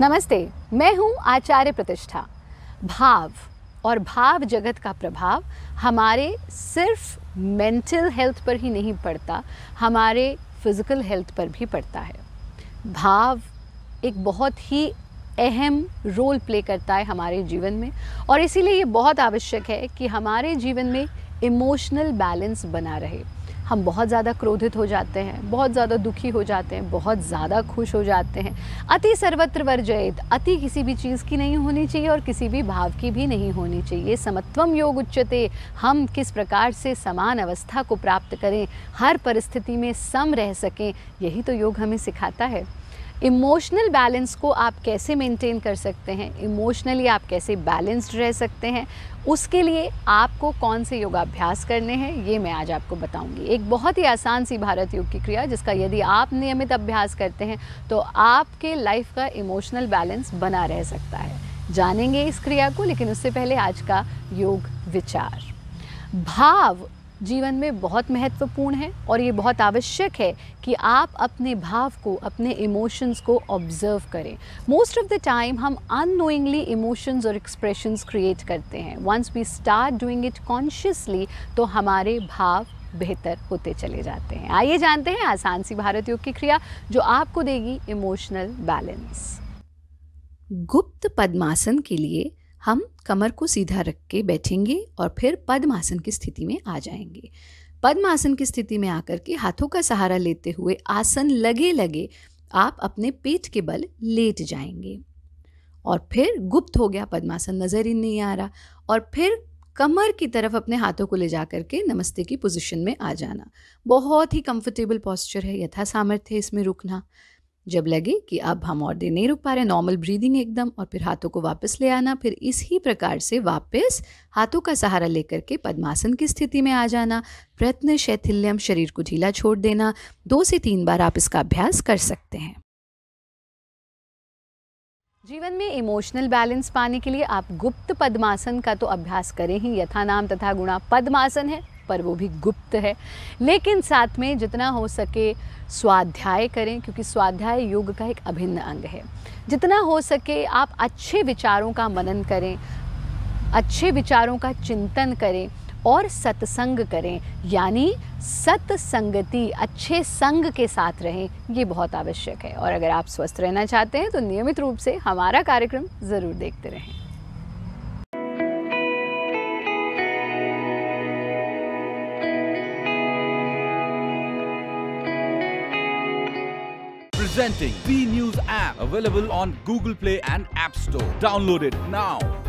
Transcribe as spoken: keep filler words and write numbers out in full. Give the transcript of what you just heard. नमस्ते, मैं हूँ आचार्य प्रतिष्ठा। भाव और भाव जगत का प्रभाव हमारे सिर्फ मेंटल हेल्थ पर ही नहीं पड़ता, हमारे फिज़िकल हेल्थ पर भी पड़ता है। भाव एक बहुत ही अहम रोल प्ले करता है हमारे जीवन में और इसीलिए ये बहुत आवश्यक है कि हमारे जीवन में इमोशनल बैलेंस बना रहे। हम बहुत ज़्यादा क्रोधित हो जाते हैं, बहुत ज़्यादा दुखी हो जाते हैं, बहुत ज़्यादा खुश हो जाते हैं। अति सर्वत्र वर्जयेत, अति किसी भी चीज़ की नहीं होनी चाहिए और किसी भी भाव की भी नहीं होनी चाहिए। समत्वम योग उच्यते, हम किस प्रकार से समान अवस्था को प्राप्त करें, हर परिस्थिति में सम रह सकें, यही तो योग हमें सिखाता है। इमोशनल बैलेंस को आप कैसे मेंटेन कर सकते हैं, इमोशनली आप कैसे बैलेंस्ड रह सकते हैं, उसके लिए आपको कौन से योगाभ्यास करने हैं ये मैं आज आपको बताऊंगी। एक बहुत ही आसान सी भारत योग की क्रिया जिसका यदि आप नियमित अभ्यास करते हैं तो आपके लाइफ का इमोशनल बैलेंस बना रह सकता है। जानेंगे इस क्रिया को, लेकिन उससे पहले आज का योग विचार। भाव जीवन में बहुत महत्वपूर्ण है और ये बहुत आवश्यक है कि आप अपने भाव को, अपने इमोशंस को ऑब्जर्व करें। मोस्ट ऑफ द टाइम हम अननोइंगली इमोशंस और एक्सप्रेशंस क्रिएट करते हैं। Once we start doing it consciously तो हमारे भाव बेहतर होते चले जाते हैं। आइए जानते हैं आसान सी भारत योग की क्रिया जो आपको देगी इमोशनल बैलेंस। गुप्त पद्मासन के लिए हम कमर को सीधा रख के बैठेंगे और फिर पद्मासन की स्थिति में आ जाएंगे। पद्मासन की स्थिति में आकर के हाथों का सहारा लेते हुए आसन लगे लगे आप अपने पेट के बल लेट जाएंगे और फिर गुप्त हो गया पद्मासन, नज़र ही नहीं आ रहा। और फिर कमर की तरफ अपने हाथों को ले जा करके नमस्ते की पोजीशन में आ जाना। बहुत ही कंफर्टेबल पॉस्चर है, यथा सामर्थ्य इसमें रुकना। जब लगे कि अब हम और देर नहीं रुक पा रहे, नॉर्मल ब्रीदिंग एकदम, और फिर हाथों को वापस ले आना। फिर इसी प्रकार से वापस हाथों का सहारा लेकर के पद्मासन की स्थिति में आ जाना। प्रयत्न शैथिल्य, शरीर को ढीला छोड़ देना। दो से तीन बार आप इसका अभ्यास कर सकते हैं। जीवन में इमोशनल बैलेंस पाने के लिए आप गुप्त पद्मासन का तो अभ्यास करें ही। यथा नाम तथा गुणा पद्मासन है पर वो भी गुप्त है, लेकिन साथ में जितना हो सके स्वाध्याय करें क्योंकि स्वाध्याय योग का एक अभिन्न अंग है। जितना हो सके आप अच्छे विचारों का मनन करें, अच्छे विचारों का चिंतन करें और सत्संग करें, यानी सत्संगति, अच्छे संग के साथ रहें, ये बहुत आवश्यक है। और अगर आप स्वस्थ रहना चाहते हैं तो नियमित रूप से हमारा कार्यक्रम ज़रूर देखते रहें। Presenting Zee News app available on Google Play and App Store. Download it now.